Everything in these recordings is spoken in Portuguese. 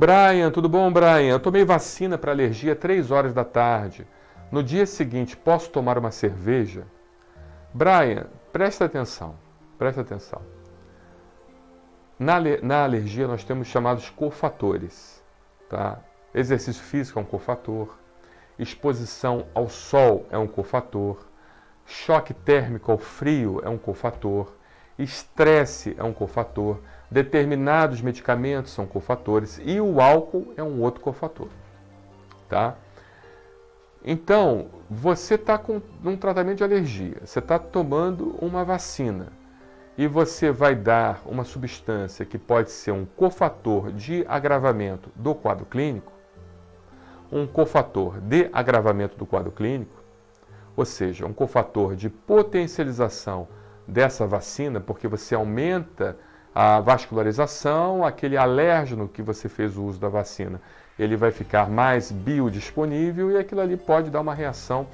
Braian, tudo bom, Braian? Eu tomei vacina para alergia 3 horas da tarde. No dia seguinte, posso tomar uma cerveja? Braian, presta atenção, presta atenção. Na alergia nós temos chamados cofatores, tá? Exercício físico é um cofator, exposição ao sol é um cofator, choque térmico ao frio é um cofator, estresse é um cofator, determinados medicamentos são cofatores e o álcool é um outro cofator, tá? Então, você está com um tratamento de alergia, você está tomando uma vacina e você vai dar uma substância que pode ser um cofator de agravamento do quadro clínico, um cofator de agravamento do quadro clínico, ou seja, um cofator de potencialização dessa vacina, porque você aumenta a vascularização, aquele alérgeno que você fez o uso da vacina, ele vai ficar mais biodisponível e aquilo ali pode dar uma reação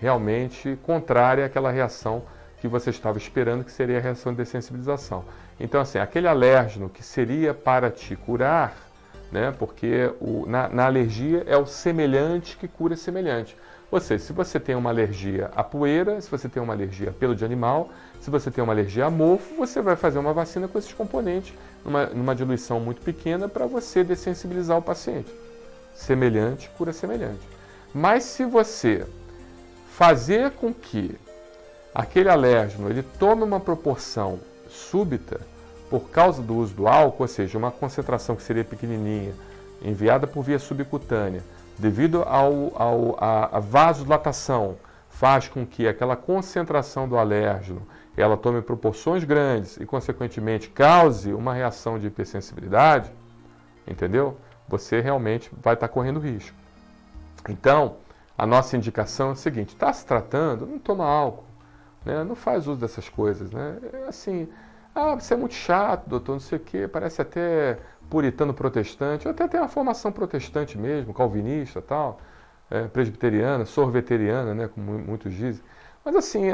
realmente contrária àquela reação que você estava esperando, que seria a reação de dessensibilização. Então, assim, aquele alérgeno que seria para te curar, né, porque na alergia é o semelhante que cura semelhante. Ou seja, se você tem uma alergia à poeira, se você tem uma alergia a pelo de animal, se você tem uma alergia a mofo, você vai fazer uma vacina com esses componentes, numa diluição muito pequena, para você dessensibilizar o paciente. Semelhante, cura semelhante. Mas se você fazer com que aquele alérgeno ele tome uma proporção súbita por causa do uso do álcool, ou seja, uma concentração que seria pequenininha, enviada por via subcutânea, devido à vasodilatação, faz com que aquela concentração do alérgeno ela tome proporções grandes e, consequentemente, cause uma reação de hipersensibilidade, entendeu? Você realmente vai estar correndo risco. Então, a nossa indicação é o seguinte, está se tratando, não toma álcool, né? Não faz uso dessas coisas, né? É assim, ah, você é muito chato, doutor, não sei o quê, parece até puritano protestante, eu até tenho uma formação protestante mesmo, calvinista e tal, presbiteriana, sorveteriana, né, como muitos dizem. Mas assim,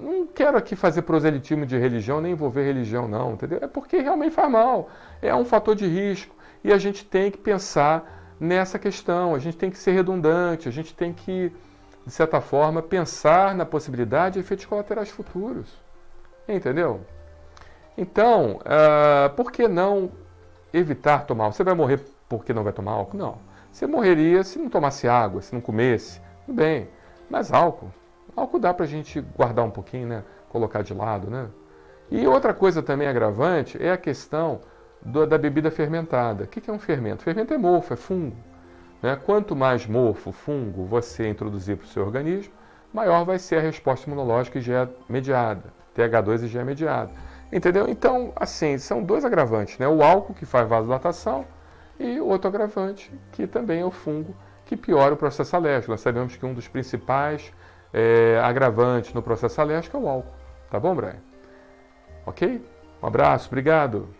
não quero aqui fazer proselitismo de religião, nem envolver religião não, entendeu? É porque realmente faz mal, é um fator de risco e a gente tem que pensar nessa questão, a gente tem que ser redundante, a gente tem que, de certa forma, pensar na possibilidade de efeitos colaterais futuros, entendeu? Então, por que não evitar tomar álcool? Você vai morrer porque não vai tomar álcool? Não. Você morreria se não tomasse água, se não comesse, tudo bem. Mas álcool, álcool dá para a gente guardar um pouquinho, né? Colocar de lado, né? E outra coisa também agravante é a questão da bebida fermentada. O que é um fermento? Fermento é mofo, é fungo, né? Quanto mais mofo, fungo você introduzir para o seu organismo, maior vai ser a resposta imunológica IgE mediada, TH2 IgE mediada. Entendeu? Então, assim, são dois agravantes, né? O álcool, que faz vasodilatação, e outro agravante, que também é o fungo, que piora o processo alérgico. Nós sabemos que um dos principais agravantes no processo alérgico é o álcool. Tá bom, Braian? Ok? Um abraço, obrigado.